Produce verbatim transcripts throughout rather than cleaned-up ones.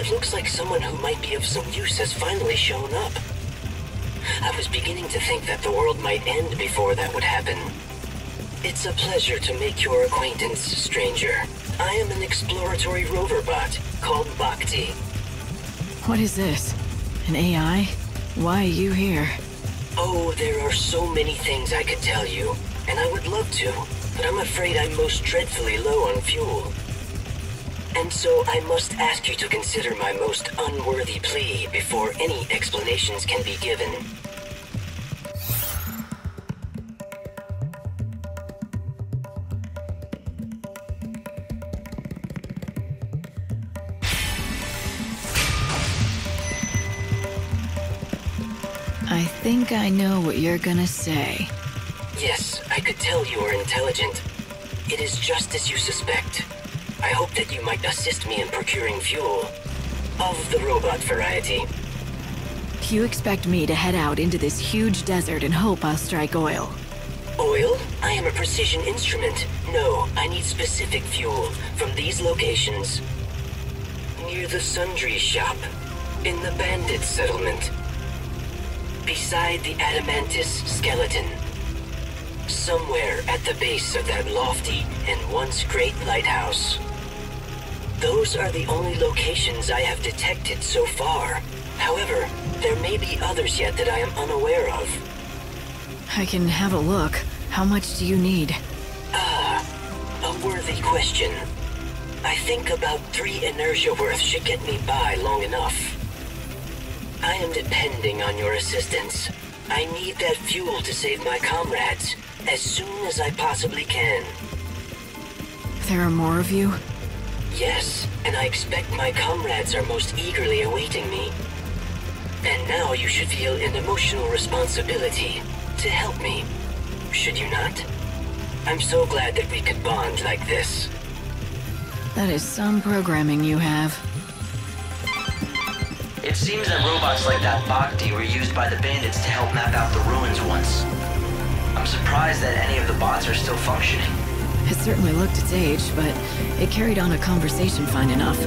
It looks like someone who might be of some use has finally shown up. I was beginning to think that the world might end before that would happen. It's a pleasure to make your acquaintance, stranger. I am an exploratory rover bot called Bhakti. What is this? An A I? Why are you here? Oh, there are so many things I could tell you, and I would love to, but I'm afraid I'm most dreadfully low on fuel. And so I must ask you to consider my most unworthy plea before any explanations can be given. I think I know what you're gonna say. Yes, I could tell you are intelligent. It is just as you suspect. I hope that you might assist me in procuring fuel of the robot variety. You expect me to head out into this huge desert and hope I'll strike oil? Oil? I am a precision instrument. No, I need specific fuel from these locations. Near the sundry shop, in the bandit settlement, beside the Adamantus skeleton. Somewhere at the base of that lofty and once great lighthouse. Those are the only locations I have detected so far. However, there may be others yet that I am unaware of. I can have a look. How much do you need? Ah, a worthy question. I think about three inertia worth should get me by long enough. I am depending on your assistance. I need that fuel to save my comrades as soon as I possibly can. There are more of you? Yes, and I expect my comrades are most eagerly awaiting me. And now you should feel an emotional responsibility to help me, should you not? I'm so glad that we could bond like this. That is some programming you have. It seems that robots like that Bhakti were used by the bandits to help map out the ruins once. I'm surprised that any of the bots are still functioning. It certainly looked its age, but it carried on a conversation fine enough.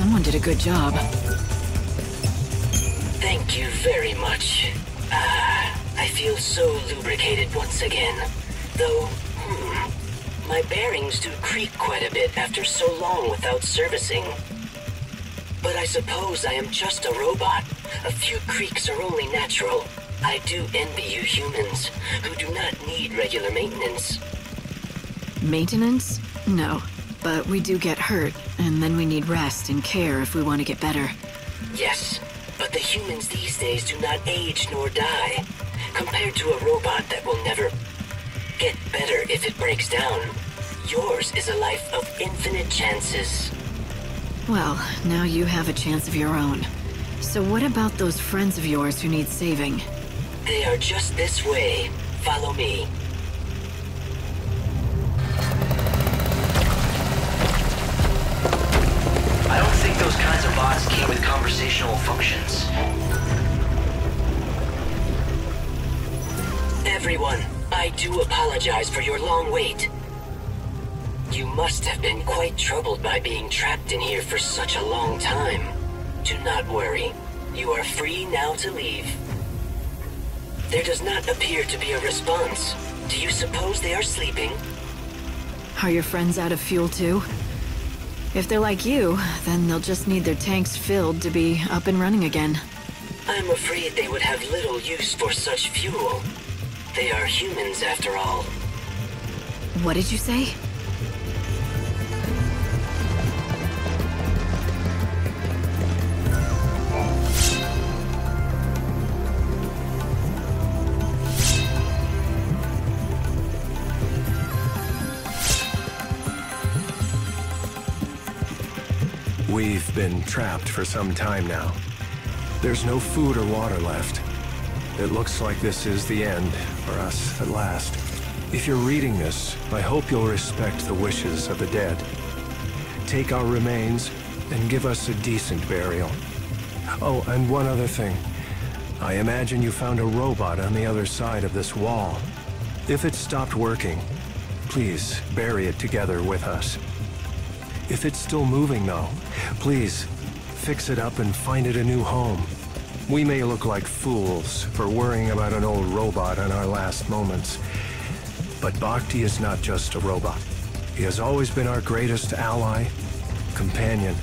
Someone did a good job. Thank you very much. Ah, I feel so lubricated once again. Though, hmm, my bearings do creak quite a bit after so long without servicing. But I suppose I am just a robot. A few creaks are only natural. I do envy you humans, who do not need regular maintenance. Maintenance? No. But we do get hurt, and then we need rest and care if we want to get better. Yes, but the humans these days do not age nor die, compared to a robot that will never get better if it breaks down. Yours is a life of infinite chances. Well, now you have a chance of your own. So what about those friends of yours who need saving? They are just this way. Follow me. Those kinds of bots came with conversational functions. Everyone, I do apologize for your long wait. You must have been quite troubled by being trapped in here for such a long time. Do not worry. You are free now to leave. There does not appear to be a response. Do you suppose they are sleeping? Are your friends out of fuel too? If they're like you, then they'll just need their tanks filled to be up and running again. I'm afraid they would have little use for such fuel. They are humans after all. What did you say? We've been trapped for some time now. There's no food or water left. It looks like this is the end for us at last. If you're reading this, I hope you'll respect the wishes of the dead. Take our remains and give us a decent burial. Oh, and one other thing. I imagine you found a robot on the other side of this wall. If it stopped working, please bury it together with us. If it's still moving though, please fix it up and find it a new home. We may look like fools for worrying about an old robot in our last moments, but Bhakti is not just a robot. He has always been our greatest ally, companion,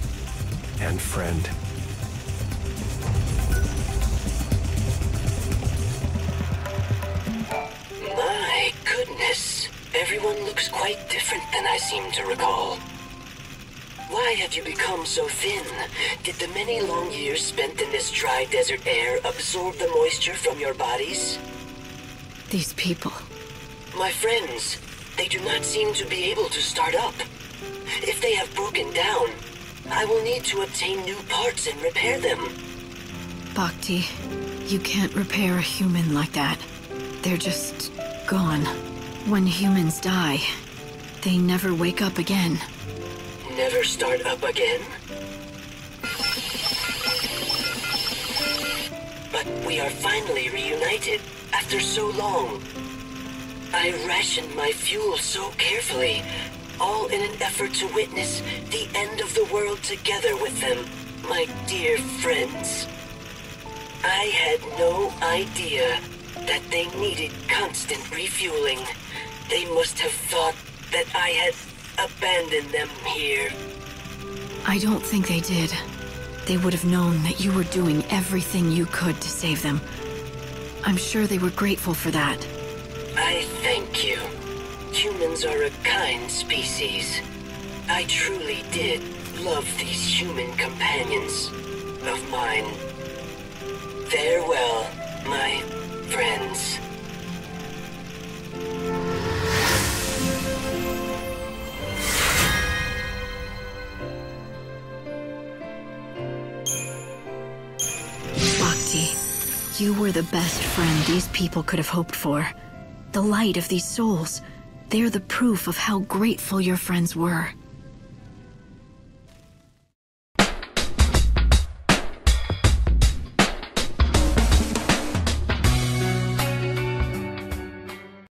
and friend. My goodness, everyone looks quite different than I seem to recall. Why have you become so thin? Did the many long years spent in this dry desert air absorb the moisture from your bodies? These people... My friends, they do not seem to be able to start up. If they have broken down, I will need to obtain new parts and repair them. Bhakti, you can't repair a human like that. They're just gone. When humans die, they never wake up again. Never start up again? But we are finally reunited after so long. I rationed my fuel so carefully, all in an effort to witness the end of the world together with them, my dear friends. I had no idea that they needed constant refueling. They must have thought that I had abandon them here. I don't think they did. They would have known that you were doing everything you could to save them. I'm sure they were grateful for that. I thank you. Humans are a kind species. I truly did love these human companions of mine. Farewell, my friends. You were the best friend these people could have hoped for. The light of these souls. They're the proof of how grateful your friends were.